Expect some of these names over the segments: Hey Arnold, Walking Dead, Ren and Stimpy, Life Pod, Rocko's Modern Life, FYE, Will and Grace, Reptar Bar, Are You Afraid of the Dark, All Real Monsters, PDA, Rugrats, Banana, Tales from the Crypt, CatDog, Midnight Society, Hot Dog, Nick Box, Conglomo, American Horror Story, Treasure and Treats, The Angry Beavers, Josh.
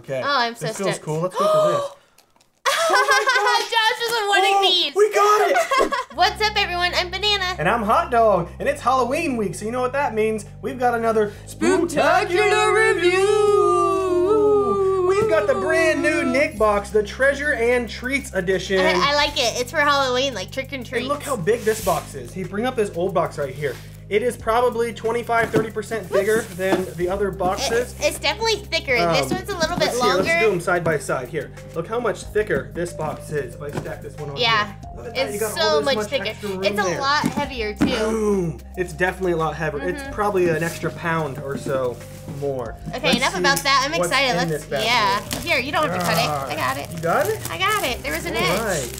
Okay. Oh, I'm so stoked. This feels cool. Let's go for this. Oh Josh isn't wanting these. We got it. What's up, everyone? I'm Banana. And I'm Hot Dog. And it's Halloween week, so you know what that means. We've got another spooktacular review. We've got the brand new Nick Box, the Treasure and Treats edition. I like it. It's for Halloween, like trick and treats. And look how big this box is. Hey, bring up this old box right here. It is probably 25, 30% bigger than the other boxes. It's definitely thicker, and this one's a little bit longer. Let's do them side by side. Here, look how much thicker this box is. If I stack this one on here. Yeah, it's so much thicker. It's a lot heavier, too. Boom. It's definitely a lot heavier. Mm-hmm. It's probably an extra pound or so more. Okay, enough about that. I'm excited. Here, you don't have to cut it. I got it. You got it? I got it. There was an edge.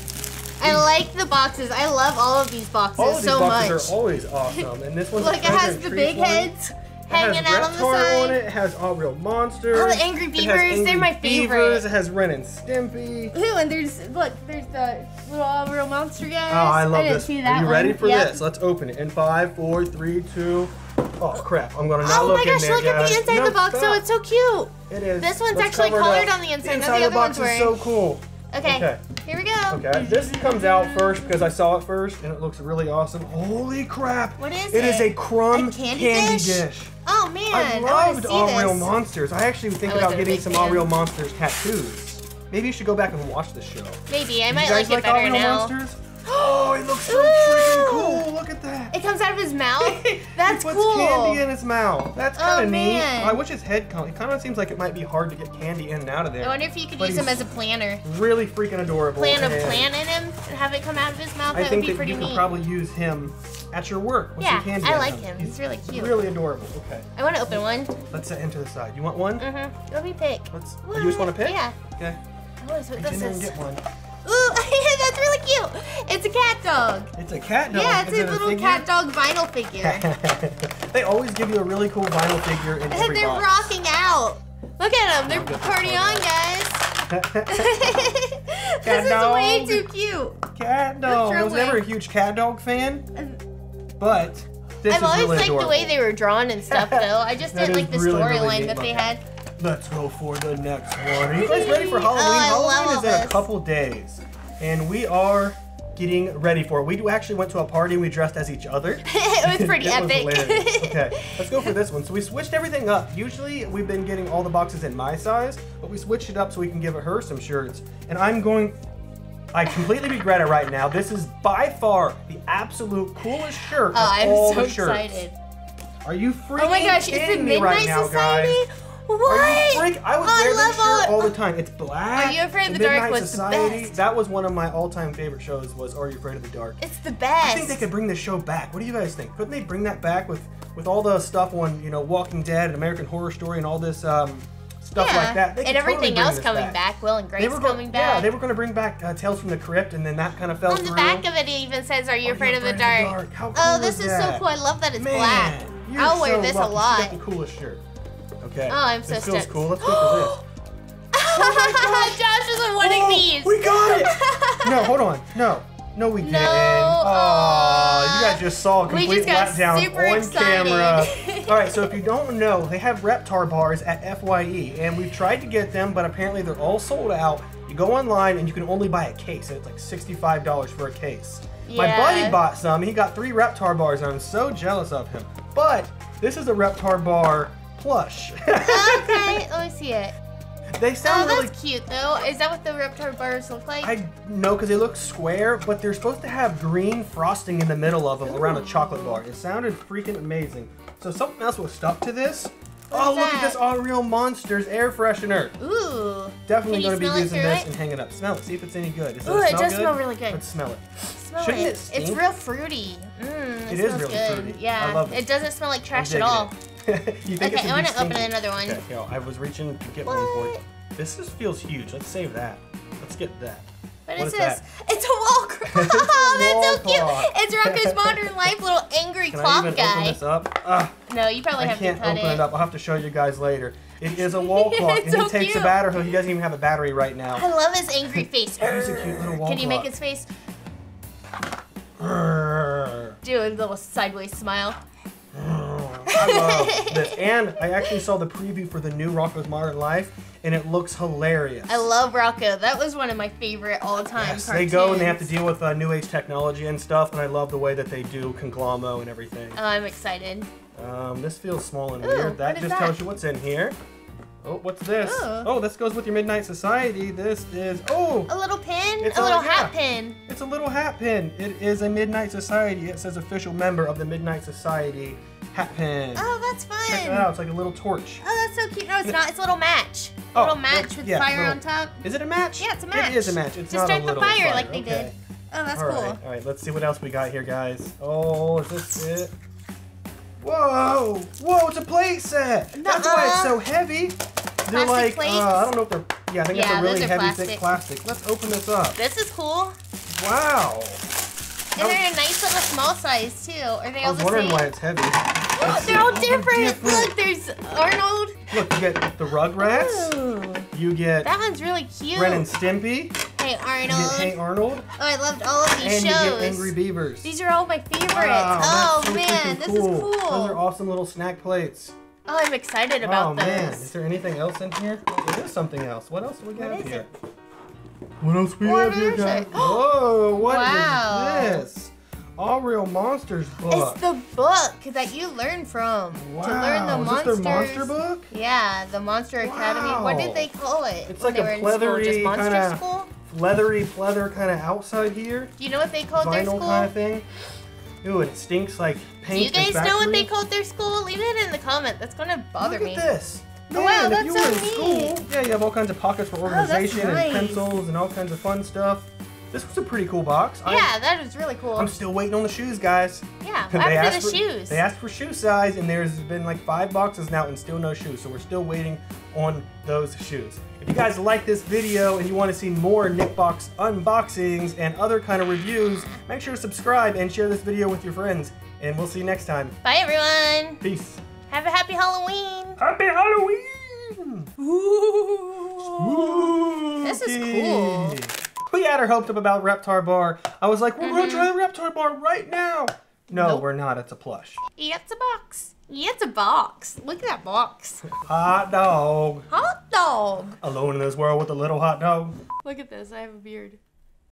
I like the boxes. I love all of these boxes so much. All of these boxes are always awesome. And this one's look, it has the big heads hanging out on the side. It has All Real Monsters. Oh, the Angry Beavers. They're my favorite. It has Ren and Stimpy. Ooh, and there's, look, there's the little All Real Monster guys. Oh, I love this. Are you ready for this? Let's open it in 5, 4, 3, 2. Oh, crap. I'm going to not look in there, guys. Oh, my gosh. Look at the inside of the box. Oh, it's so cute. It is. This one's actually colored on the inside. Not the other ones were. The inside of the box is so cool. Okay, here we go. Okay, this comes out first because I saw it first and it looks really awesome. Holy crap. What is it? It is a crumb candy dish. Oh man, I loved All Real Monsters. I actually think about getting some All Real Monsters tattoos. Maybe you should go back and watch the show. Maybe, I might like it better now. Oh, it looks so freaking cool. Look at that. It comes out of his mouth? That's cool. He puts candy in his mouth. That's kind of neat. I wish his head it kind of seems like it might be hard to get candy in and out of there. I wonder if you could use him as a planner. Really freaking adorable. Plant a plant in him and have it come out of his mouth. That would be pretty neat. I think that you could probably use him at your work with your candy. Yeah, I like him. He's really cute. Really adorable. Okay. I want to open one. Let's set him to the side. You want one? Mm-hmm. Let me pick. You just want to pick? Yeah. Okay. Oh, that's what this is. I didn't even get one. Ooh, that's really cute. It's a cat dog. It's a cat dog? Yeah, it's a little cat dog vinyl figure. They always give you a really cool vinyl figure in every box. They're rocking out. Look at them. They're party on, guys. This is way too cute. Cat dog. I was never a huge cat dog fan, but this is really adorable. I've always liked the way they were drawn and stuff, though. I just didn't like the storyline that they had. Let's go for the next one. Are you guys ready for Halloween? Halloween is in a couple days, and we are getting ready for it. We actually went to a party and we dressed as each other. It was pretty epic. Was hilarious. Okay, let's go for this one. So we switched everything up. Usually we've been getting all the boxes in my size, but we switched it up so we can give her some shirts. And I completely regret it right now. This is by far the absolute coolest shirt of all the shirts. I'm so excited. Are you freaking kidding me right now, guys? Oh my gosh, it's the Midnight Society? What? I would wear this shirt all the time. It's black. Are You Afraid of the Dark was the best. That was one of my all-time favorite shows was Are You Afraid of the Dark. It's the best. I think they could bring this show back. What do you guys think? Couldn't they bring that back with all the stuff on, you know, Walking Dead and American Horror Story and all this stuff like that? And everything else coming back. Will and Grace coming back. Yeah, they were going to bring back Tales from the Crypt and then that kind of fell through. On the back of it even says Are You Afraid of the Dark? How cool is that? Oh, this is so cool. I love that it's black. I'll wear this a lot. It's the coolest shirt. Okay. Oh, I'm so stoked. This feels cool. Let's go for this. Oh Josh isn't winning these. We got it. No, hold on. No, we didn't. Oh, you guys just saw a complete letdown on camera. All right, so if you don't know, they have Reptar Bars at FYE, and we've tried to get them, but apparently they're all sold out. You go online, and you can only buy a case, and it's like $65 for a case. Yeah. My buddy bought some. He got 3 Reptar Bars, and I'm so jealous of him. But this is a Reptar Bar plush. Okay, let me see it. They sound that's cute though. Is that what the Reptar Bars look like? I know, because they look square, but they're supposed to have green frosting in the middle of them around a chocolate bar. It sounded freaking amazing. So something else was stuck to this. Look at this All Real Monsters air freshener. Ooh. Definitely going to be using this and hang it up. Smell it. See if it's any good. Ooh, it does smell really good. Let's smell it. Shouldn't it stink? It's real fruity. It is really fruity. Yeah. I love it. It doesn't smell like trash at all. You think I want to open another one. Okay, I was reaching to get one point. This feels huge. Let's save that. Let's get that. What is this? It's a wall clock. That's so cute. It's Rocko's Modern Life, little angry clock guy. Can I even open this up? No, you probably have to cut it. I can't open it up. I'll have to show you guys later. It is a wall clock, and he takes a battery. He doesn't even have a battery right now. I love his angry face. There's a cute little wall clock. Can you make his face? Do a little sideways smile. I love this. And I actually saw the preview for the new Rocko's Modern Life, and it looks hilarious. I love Rocko. That was one of my favorite all-time cartoons. They go and they have to deal with new age technology and stuff, and I love the way that they do Conglomo and everything. Oh, I'm excited. This feels small and weird. That just tells you what's in here. Oh, what's this? Ooh. Oh, this goes with your Midnight Society. This is, oh! A little pin? It's a little hat pin. It's a little hat pin. It is a Midnight Society. It says official member of the Midnight Society hat pin. Oh, that's fun. Check that out. It's like a little torch. Oh, that's so cute. No, it's not. It's a little match. Oh, a little match with fire on top. Is it a match? Yeah, it's a match. It is a match. It's not a little fire. Just start the fire like they did. Oh, that's cool. All right, let's see what else we got here, guys. Oh, is this it? Whoa! Whoa, it's a plate set! That's why it's so heavy. They're plastic like, I don't know if they're, I think it's a really heavy, thick plastic. Let's open this up. This is cool. Wow. And they're a nice little small size, too. Are they all the same? I was wondering why it's heavy. Oh, they're all different. Look, there's Arnold. Look, you get the Rugrats. Ooh. You get... That one's really cute. Ren and Stimpy. Hey Arnold. Hey Arnold. Oh, I loved all of these shows. And you get Angry Beavers. These are all my favorites. Wow, oh, man, this is cool. Those are awesome little snack plates. Oh, I'm excited about those. Oh, man, is there anything else in here? There is something else. What else do we have here? What else we have here, guys? Whoa, what is this? All Real Monsters book. It's the book that you learn from. Wow. To learn the monsters. Is this their monster book? Yeah, the Monster Academy. What did they call it? It's like a pleathery kind of... leathery pleather kind of outside here. Do you know what they called their school? Vinyl kind of thing. Ooh, it stinks like paint. Do you guys know what they called their school? Leave it in the comment. That's gonna bother me. Look at this. Man, wow, that's so neat. School, yeah, you have all kinds of pockets for organization and pencils and all kinds of fun stuff. This was a pretty cool box. Yeah, that is really cool. I'm still waiting on the shoes, guys. Yeah, after the shoes. They asked for shoe size, and there's been like 5 boxes now and still no shoes, so we're still waiting on those shoes. If you guys like this video and you want to see more Nick Box unboxings and other kind of reviews, make sure to subscribe and share this video with your friends, and we'll see you next time. Bye, everyone. Peace. Have a happy Halloween. Happy Halloween. Ooh. Spooky. This is cool. We had our hopes up about Reptar Bar. I was like, we're going to try the Reptar Bar right now. No, we're not. It's a plush. It's a box. It's a box. Look at that box. Hot dog. Hot dog. Alone in this world with a little hot dog. Look at this. I have a beard.